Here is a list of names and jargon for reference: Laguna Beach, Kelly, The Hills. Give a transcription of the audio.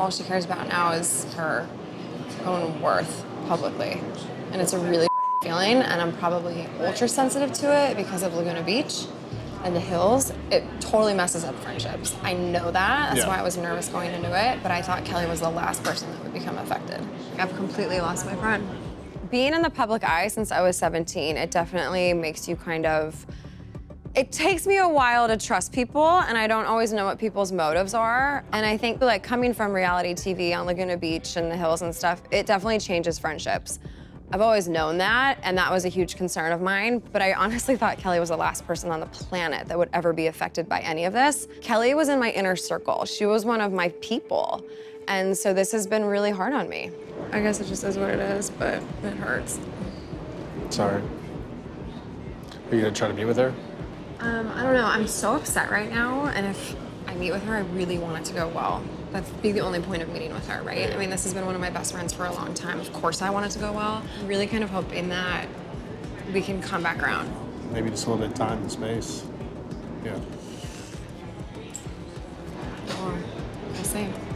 all she cares about now is her own worth publicly. And it's a really feeling, and I'm probably ultra sensitive to it because of Laguna Beach and The Hills. It totally messes up friendships. I know that. That's why I was nervous going into it, but I thought Kelly was the last person that would become affected. I've completely lost my friend. Being in the public eye since I was 17, it definitely makes you kind of... It takes me a while to trust people, and I don't always know what people's motives are. And I think, like, coming from reality TV on Laguna Beach and The Hills and stuff, it definitely changes friendships. I've always known that, and that was a huge concern of mine, but I honestly thought Kelly was the last person on the planet that would ever be affected by any of this. Kelly was in my inner circle. She was one of my people, and so this has been really hard on me. I guess it just is what it is, but it hurts. Sorry. Are you gonna try to meet with her? I don't know, I'm so upset right now, and if I meet with her, I really want it to go well. That'd be the only point of meeting with her, right? I mean, this has been one of my best friends for a long time. Of course I want it to go well. I really kind of hope in that we can come back around. Maybe just a little bit of time and space. Yeah. Or the same.